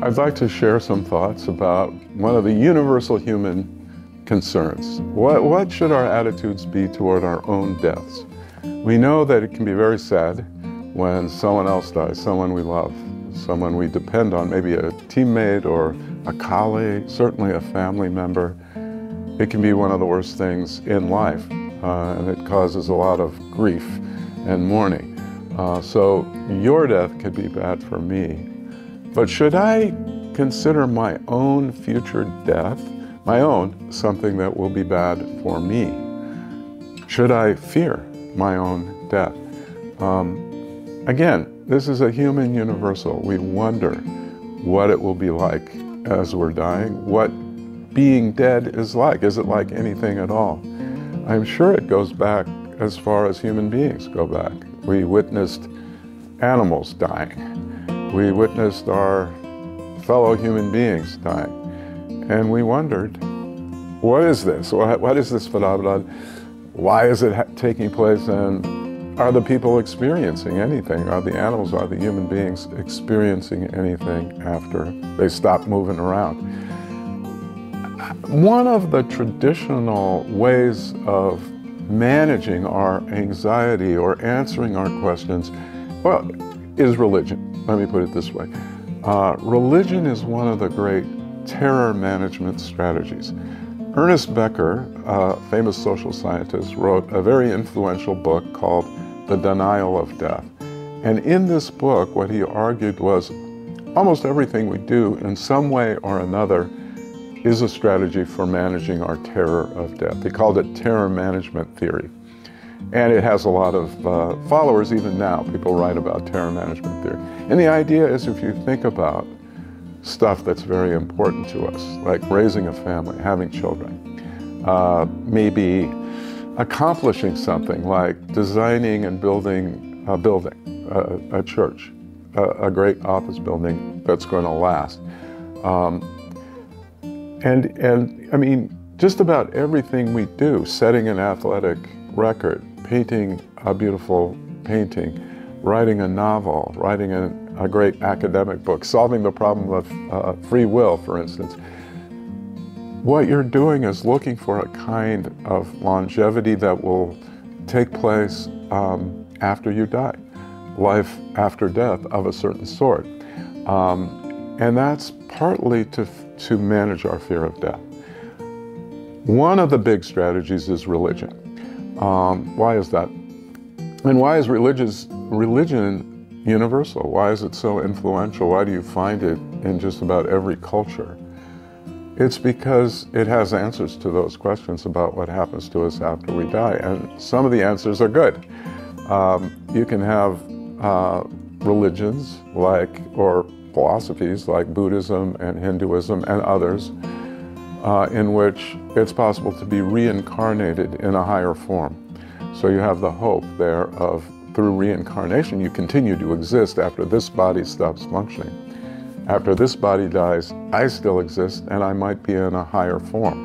I'd like to share some thoughts about one of the universal human concerns. What should our attitudes be toward our own deaths? We know that it can be very sad when someone else dies, someone we love, someone we depend on, maybe a teammate or a colleague, certainly a family member. It can be one of the worst things in life, and it causes a lot of grief and mourning. So your death could be bad for me. But should I consider my own future death, my own, something that will be bad for me? Should I fear my own death? Again, this is a human universal. We wonder what it will be like as we're dying, what being dead is like. Is it like anything at all? I'm sure it goes back as far as human beings go back. We witnessed animals dying. We witnessed our fellow human beings dying. And we wondered, what is this? What is this phenomenon? Why is it taking place? And are the people experiencing anything? Are the animals, are the human beings experiencing anything after they stop moving around? One of the traditional ways of managing our anxiety or answering our questions, well, is religion. Let me put it this way. Religion is one of the great terror management strategies. Ernest Becker, a famous social scientist, wrote a very influential book called The Denial of Death. And in this book, what he argued was almost everything we do in some way or another is a strategy for managing our terror of death. He called it terror management theory. And it has a lot of followers even now. People write about terror management theory. And the idea is, if you think about stuff that's very important to us, like raising a family, having children, maybe accomplishing something like designing and building a building, a church, a great office building that's going to last. And I mean, just about everything we do, setting an athletic record, painting a beautiful painting, writing a novel, writing a great academic book, solving the problem of free will, for instance. What you're doing is looking for a kind of longevity that will take place after you die, life after death of a certain sort. And that's partly to manage our fear of death. One of the big strategies is religion. Why is that? And why is religion universal? Why is it so influential? Why do you find it in just about every culture? It's because it has answers to those questions about what happens to us after we die. And some of the answers are good. You can have religions or philosophies like Buddhism and Hinduism and others, in which it's possible to be reincarnated in a higher form. So you have the hope there of, through reincarnation, you continue to exist after this body stops functioning. After this body dies, I still exist, and I might be in a higher form.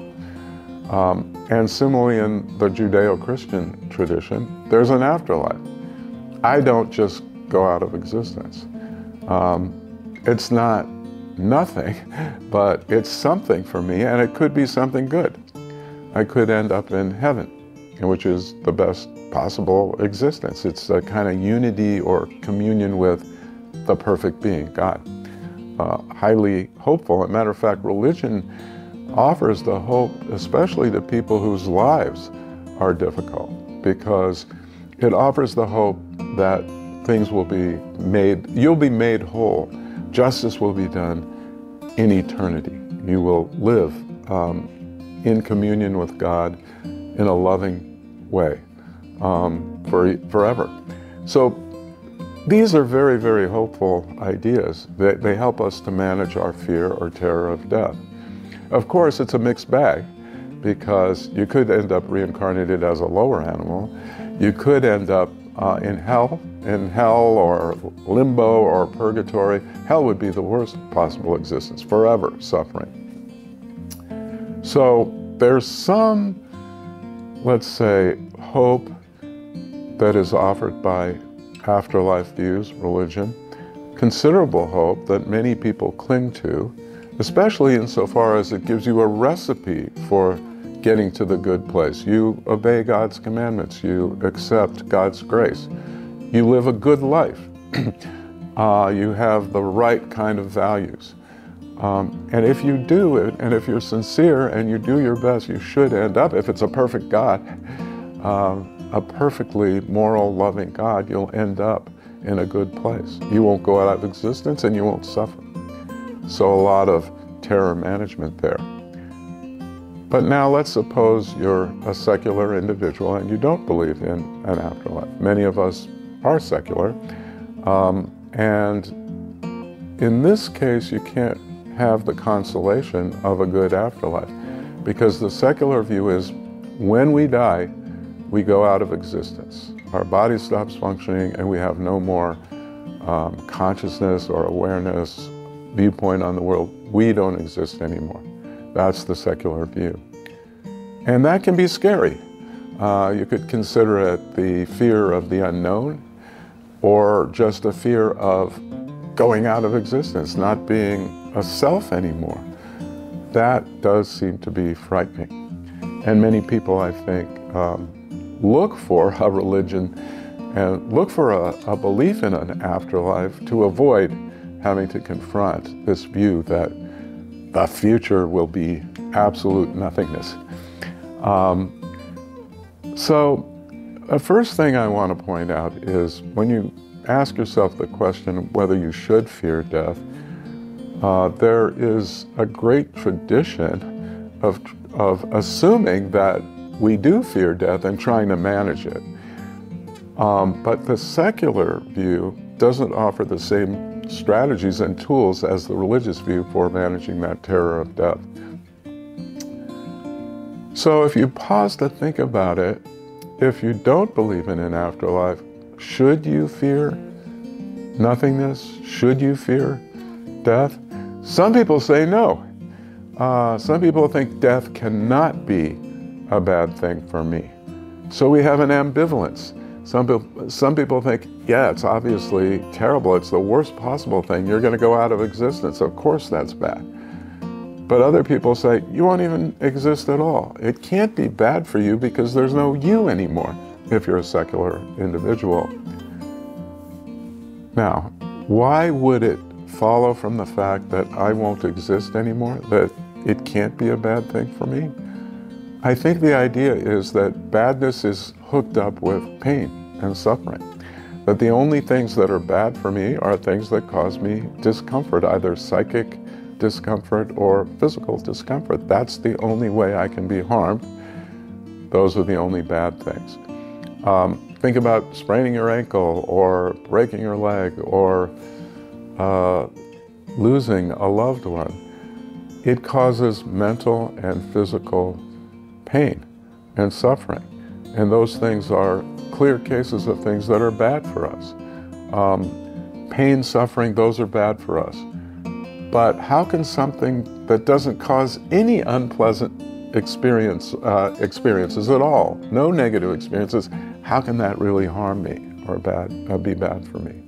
And similarly, in the Judeo-Christian tradition, there's an afterlife. I don't just go out of existence. It's not nothing, but it's something for me, and it could be something good. I could end up in heaven, which is the best possible existence. It's a kind of unity or communion with the perfect being, God. Highly hopeful. As a matter of fact, religion offers the hope, especially to people whose lives are difficult, because it offers the hope that things will be made, you'll be made whole. Justice will be done in eternity. You will live in communion with God in a loving way forever. So these are very, very hopeful ideas. They help us to manage our fear or terror of death. Of course, it's a mixed bag, because you could end up reincarnated as a lower animal. You could end up in hell or limbo or purgatory. Hell would be the worst possible existence, forever suffering. So there's some, let's say, hope that is offered by afterlife views, religion, considerable hope that many people cling to, especially insofar as it gives you a recipe for getting to the good place. You obey God's commandments, you accept God's grace, you live a good life, you have the right kind of values. And if you do it, and if you're sincere and you do your best, you should end up, if it's a perfect God, a perfectly moral, loving God, you'll end up in a good place. You won't go out of existence and you won't suffer. So a lot of terror management there. But now let's suppose you're a secular individual and you don't believe in an afterlife. Many of us are secular. And in this case, you can't have the consolation of a good afterlife, because the secular view is when we die, we go out of existence. Our body stops functioning and we have no more consciousness or awareness, viewpoint on the world. We don't exist anymore. That's the secular view. And that can be scary. You could consider it the fear of the unknown, or just a fear of going out of existence, not being a self anymore. That does seem to be frightening. And many people, I think, look for a religion and look for a belief in an afterlife to avoid having to confront this view that the future will be absolute nothingness. So the first thing I want to point out is when you ask yourself the question whether you should fear death, there is a great tradition of assuming that we do fear death and trying to manage it. But the secular view doesn't offer the same strategies and tools as the religious view for managing that terror of death. So if you pause to think about it, if you don't believe in an afterlife, should you fear nothingness? Should you fear death? Some people say no. Some people think death cannot be a bad thing for me. So we have an ambivalence. Some people think, yeah, it's obviously terrible. It's the worst possible thing. You're going to go out of existence. Of course that's bad. But other people say, you won't even exist at all. It can't be bad for you because there's no you anymore if you're a secular individual. Now, why would it follow from the fact that I won't exist anymore, that it can't be a bad thing for me? I think the idea is that badness is hooked up with pain and suffering. That the only things that are bad for me are things that cause me discomfort, either psychic discomfort or physical discomfort. That's the only way I can be harmed. Those are the only bad things. Think about spraining your ankle or breaking your leg or losing a loved one. It causes mental and physical pain and suffering. And those things are clear cases of things that are bad for us. Pain, suffering, those are bad for us. But how can something that doesn't cause any unpleasant experiences at all, no negative experiences, how can that really harm me or be bad for me?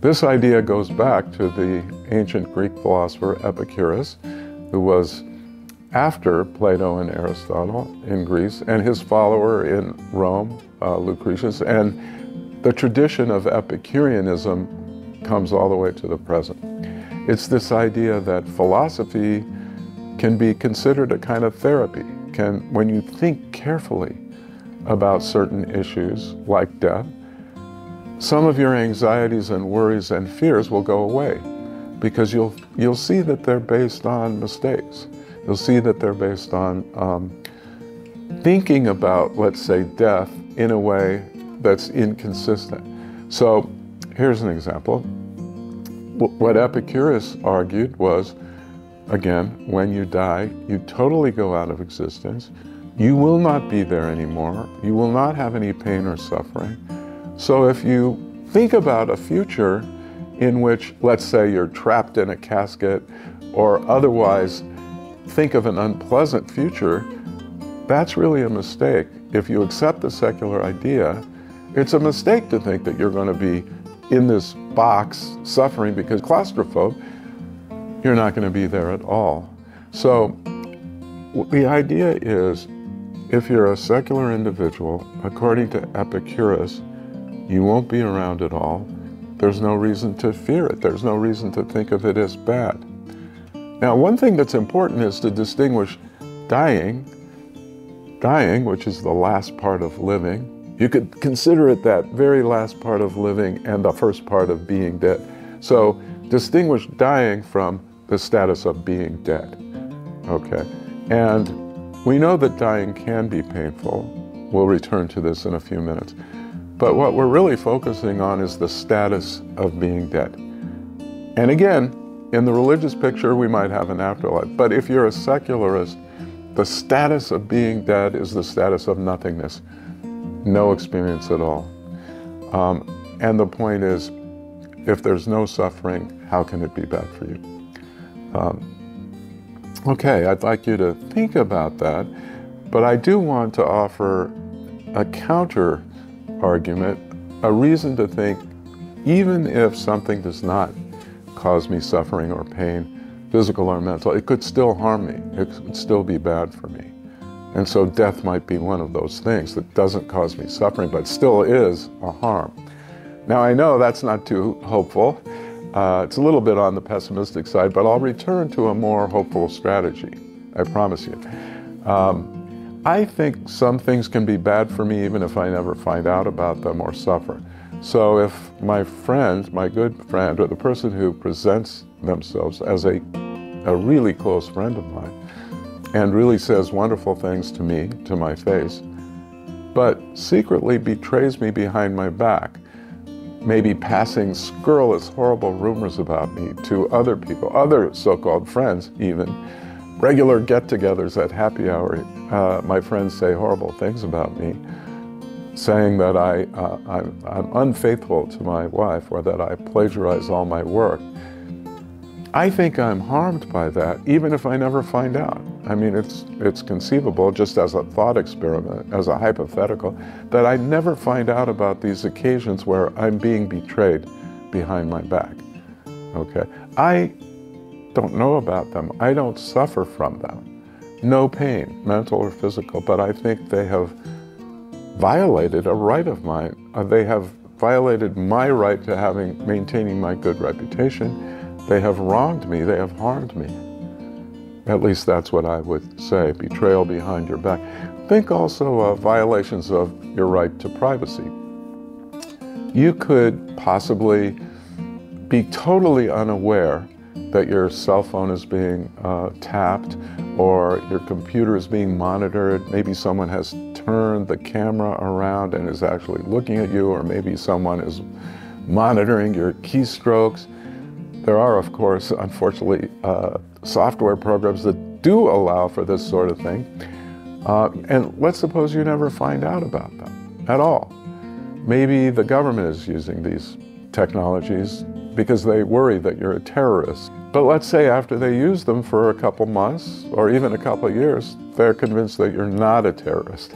This idea goes back to the ancient Greek philosopher Epicurus, who was after Plato and Aristotle in Greece, and his follower in Rome, Lucretius, and the tradition of Epicureanism comes all the way to the present. It's this idea that philosophy can be considered a kind of therapy. When you think carefully about certain issues, like death, some of your anxieties and worries and fears will go away, because you'll see that they're based on mistakes. You'll see that they're based on thinking about, let's say, death in a way that's inconsistent. So here's an example. What Epicurus argued was, again, when you die, you totally go out of existence. You will not be there anymore. You will not have any pain or suffering. So if you think about a future in which, let's say, you're trapped in a casket or otherwise think of an unpleasant future, that's really a mistake. If you accept the secular idea, it's a mistake to think that you're going to be in this box suffering because claustrophobe, you're not going to be there at all. So the idea is, if you're a secular individual, according to Epicurus, you won't be around at all. There's no reason to fear it. There's no reason to think of it as bad. Now, one thing that's important is to distinguish dying, which is the last part of living. You could consider it that very last part of living and the first part of being dead. So distinguish dying from the status of being dead, okay? And we know that dying can be painful. We'll return to this in a few minutes. But what we're really focusing on is the status of being dead. And again, in the religious picture, we might have an afterlife. But if you're a secularist, the status of being dead is the status of nothingness. No experience at all. And the point is, if there's no suffering, how can it be bad for you? Okay, I'd like you to think about that, but I do want to offer a counter argument, a reason to think, even if something does not cause me suffering or pain, physical or mental, it could still harm me. It could still be bad for me. And so death might be one of those things that doesn't cause me suffering, but still is a harm. Now, I know that's not too hopeful. It's a little bit on the pessimistic side, but I'll return to a more hopeful strategy, I promise you. I think some things can be bad for me even if I never find out about them or suffer. So if my friend, my good friend, or the person who presents themselves as a really close friend of mine, and really says wonderful things to me, to my face, but secretly betrays me behind my back, maybe passing scurrilous, horrible rumors about me to other people, other so-called friends even, regular get-togethers at happy hour, my friends say horrible things about me, saying that I'm unfaithful to my wife or that I plagiarize all my work. I think I'm harmed by that, even if I never find out. I mean, it's conceivable, just as a thought experiment, as a hypothetical, that I never find out about these occasions where I'm being betrayed behind my back, okay? I don't know about them. I don't suffer from them. No pain, mental or physical, but I think they have violated a right of mine. They have violated my right to maintaining my good reputation. They have wronged me, they have harmed me. At least that's what I would say, betrayal behind your back. Think also of violations of your right to privacy. You could possibly be totally unaware that your cell phone is being tapped or your computer is being monitored. Maybe someone has turned the camera around and is actually looking at you, or maybe someone is monitoring your keystrokes. There are, of course, unfortunately, software programs that do allow for this sort of thing. And let's suppose you never find out about them at all. Maybe the government is using these technologies because they worry that you're a terrorist. But let's say after they use them for a couple months or even a couple years, they're convinced that you're not a terrorist.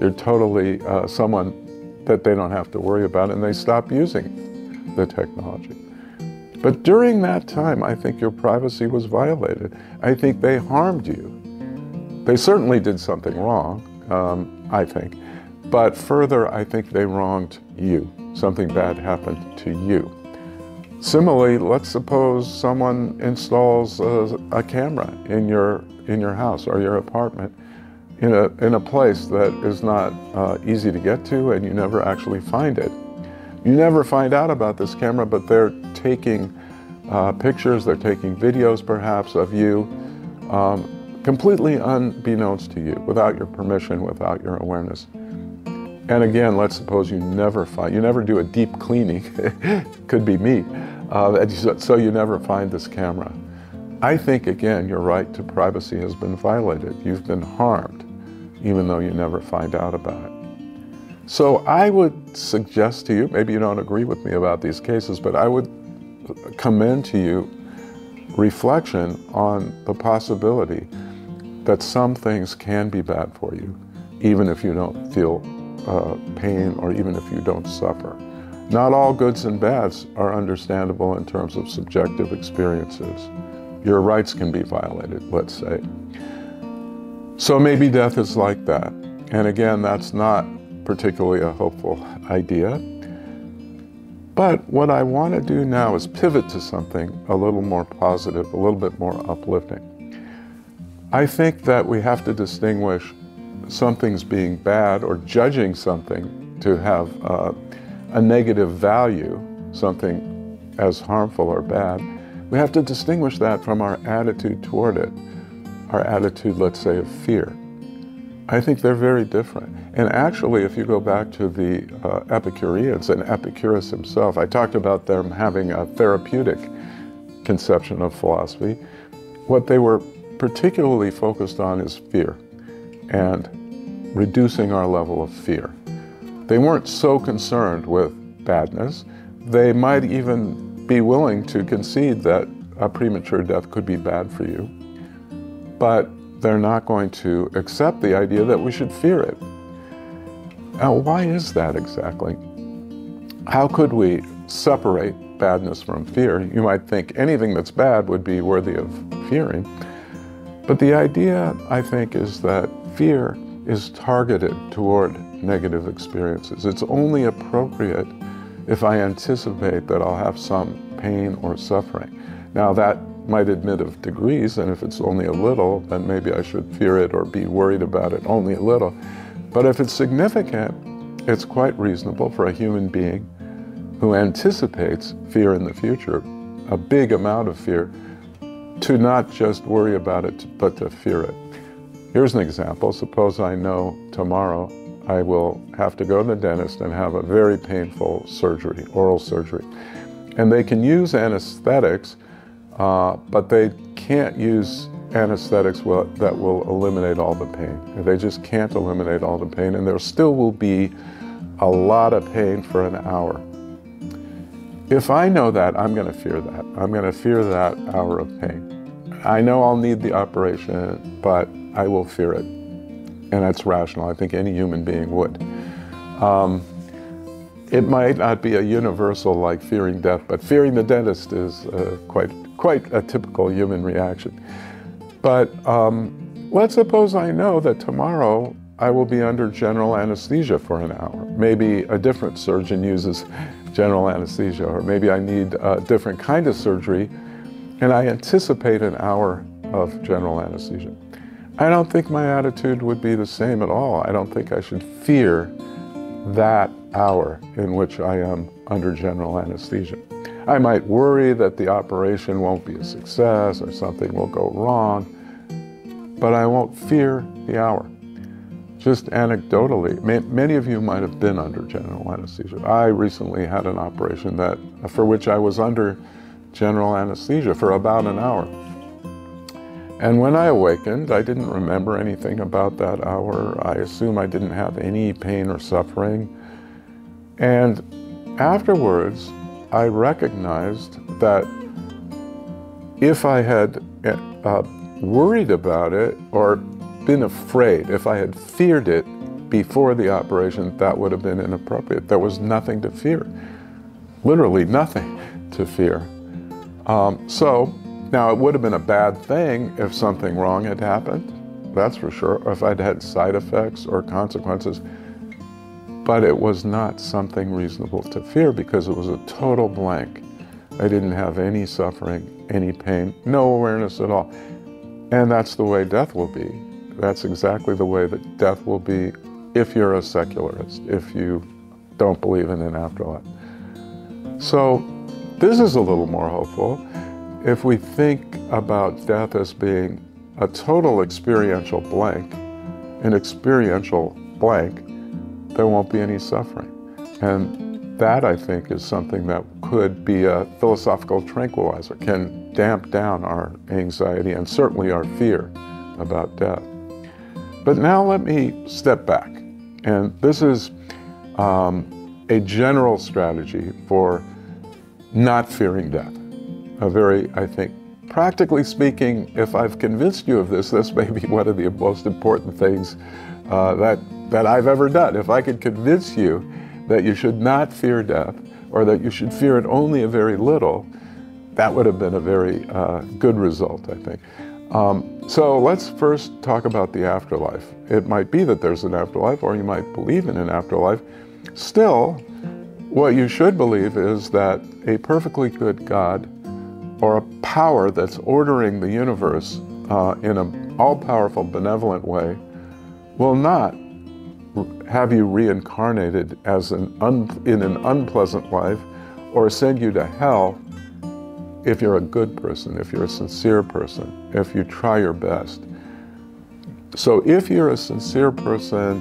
You're totally someone that they don't have to worry about, and they stop using the technology. But during that time, I think your privacy was violated. I think they harmed you. They certainly did something wrong, I think. But further, I think they wronged you. Something bad happened to you. Similarly, let's suppose someone installs a camera in your house or your apartment in a place that is not easy to get to, and you never actually find it. You never find out about this camera, but they're taking pictures, they're taking videos perhaps of you, completely unbeknownst to you, without your permission, without your awareness. And again, let's suppose you never do a deep cleaning, could be me, so you never find this camera. I think, again, your right to privacy has been violated. You've been harmed, even though you never find out about it. So I would suggest to you, maybe you don't agree with me about these cases, but I would commend to you reflection on the possibility that some things can be bad for you, even if you don't feel pain or even if you don't suffer. Not all goods and bads are understandable in terms of subjective experiences. Your rights can be violated, let's say. So maybe death is like that. And again, that's not particularly a hopeful idea. But what I want to do now is pivot to something a little more positive, a little bit more uplifting. I think that we have to distinguish something's being bad or judging something to have a negative value, something as harmful or bad. We have to distinguish that from our attitude toward it, our attitude, let's say, of fear. I think they're very different. And actually, if you go back to the Epicureans and Epicurus himself, I talked about them having a therapeutic conception of philosophy. What they were particularly focused on is fear and reducing our level of fear. They weren't so concerned with badness. They might even be willing to concede that a premature death could be bad for you, but they're not going to accept the idea that we should fear it. Now, why is that exactly? How could we separate badness from fear? You might think anything that's bad would be worthy of fearing. But the idea, I think, is that fear is targeted toward negative experiences. It's only appropriate if I anticipate that I'll have some pain or suffering. Now, that might admit of degrees, and if it's only a little, then maybe I should fear it or be worried about it only a little. But if it's significant, it's quite reasonable for a human being who anticipates fear in the future, a big amount of fear, to not just worry about it, but to fear it. Here's an example. Suppose I know tomorrow I will have to go to the dentist and have a very painful surgery, oral surgery. And they can use anesthetics, but they can't use anesthetics that will eliminate all the pain. They just can't eliminate all the pain, and there still will be a lot of pain for an hour. If I know that, I'm going to fear that. I'm going to fear that hour of pain. I know I'll need the operation, but I will fear it. And that's rational. I think any human being would. It might not be a universal like fearing death, but fearing the dentist is quite a typical human reaction. But let's suppose I know that tomorrow I will be under general anesthesia for an hour. Maybe a different surgeon uses general anesthesia, or maybe I need a different kind of surgery, and I anticipate an hour of general anesthesia. I don't think my attitude would be the same at all. I don't think I should fear that hour in which I am under general anesthesia. I might worry that the operation won't be a success or something will go wrong, but I won't fear the hour. Just anecdotally, many of you might have been under general anesthesia. I recently had an operation for which I was under general anesthesia for about an hour. And when I awakened, I didn't remember anything about that hour. I assume I didn't have any pain or suffering. And afterwards, I recognized that if I had worried about it or been afraid, if I had feared it before the operation, that would have been inappropriate. There was nothing to fear, literally nothing to fear. Now, it would have been a bad thing if something wrong had happened, that's for sure, or if I'd had side effects or consequences, but it was not something reasonable to fear because it was a total blank. I didn't have any suffering, any pain, no awareness at all. And that's the way death will be. That's exactly the way that death will be if you're a secularist, if you don't believe in an afterlife. So this is a little more hopeful. If we think about death as being a total experiential blank, there won't be any suffering. And that, I think, is something that could be a philosophical tranquilizer, can damp down our anxiety and certainly our fear about death. But now let me step back. And this is a general strategy for not fearing death. A very, I think, practically speaking, if I've convinced you of this may be one of the most important things that I've ever done. If I could convince you that you should not fear death, or that you should fear it only a very little, that would have been a very good result, I think. So let's first talk about the afterlife. It might be that there's an afterlife, or you might believe in an afterlife. Still, what you should believe is that a perfectly good God, or a power that's ordering the universe in an all-powerful, benevolent way, will not have you reincarnated as in an unpleasant life, or send you to hell if you're a good person, if you're a sincere person, if you try your best. So if you're a sincere person,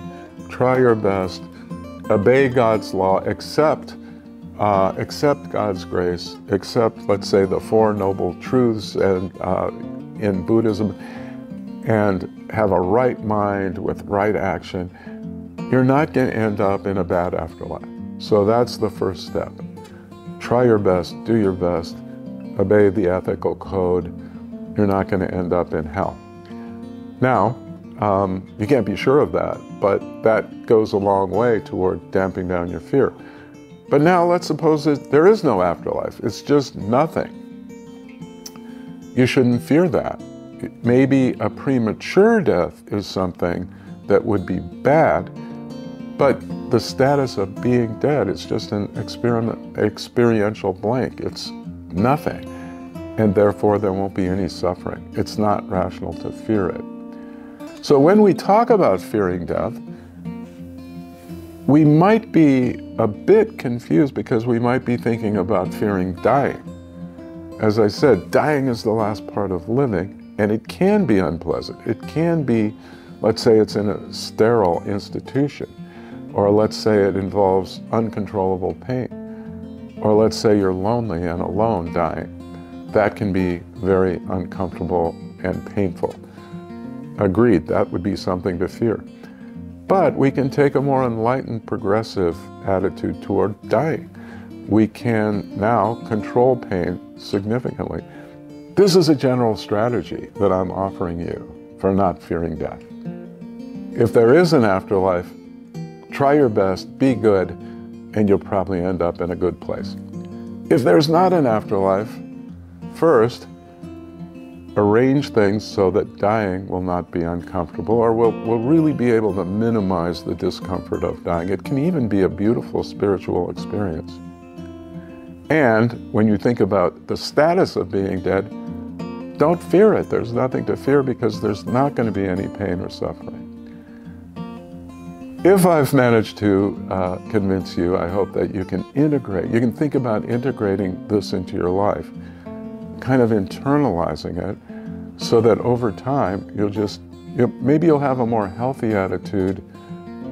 try your best, obey God's law, accept God's grace, accept, let's say, the Four Noble Truths and in Buddhism, and have a right mind with right action, you're not going to end up in a bad afterlife. So that's the first step. Try your best, do your best, obey the ethical code. You're not going to end up in hell. Now, you can't be sure of that, but that goes a long way toward damping down your fear. But now let's suppose that there is no afterlife. It's just nothing. You shouldn't fear that. Maybe a premature death is something that would be bad, but the status of being dead is just an experiential blank. It's nothing, and therefore there won't be any suffering. It's not rational to fear it. So when we talk about fearing death, we might be a bit confused because we might be thinking about fearing dying. As I said, dying is the last part of living, and it can be unpleasant. It can be, let's say it's in a sterile institution, or let's say it involves uncontrollable pain, or let's say you're lonely and alone dying. That can be very uncomfortable and painful. Agreed, that would be something to fear. But we can take a more enlightened, progressive attitude toward dying. We can now control pain significantly. This is a general strategy that I'm offering you for not fearing death. If there is an afterlife, try your best, be good, and you'll probably end up in a good place. If there's not an afterlife, first, arrange things so that dying will not be uncomfortable, or we'll really be able to minimize the discomfort of dying. It can even be a beautiful spiritual experience. And when you think about the status of being dead, don't fear it. There's nothing to fear because there's not going to be any pain or suffering. If I've managed to convince you, I hope that you can integrate, you can think about integrating this into your life, kind of internalizing it, so that over time, you'll just, maybe you'll have a more healthy attitude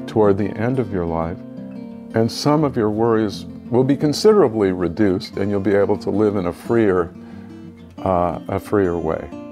toward the end of your life, and some of your worries will be considerably reduced, and you'll be able to live in a freer way.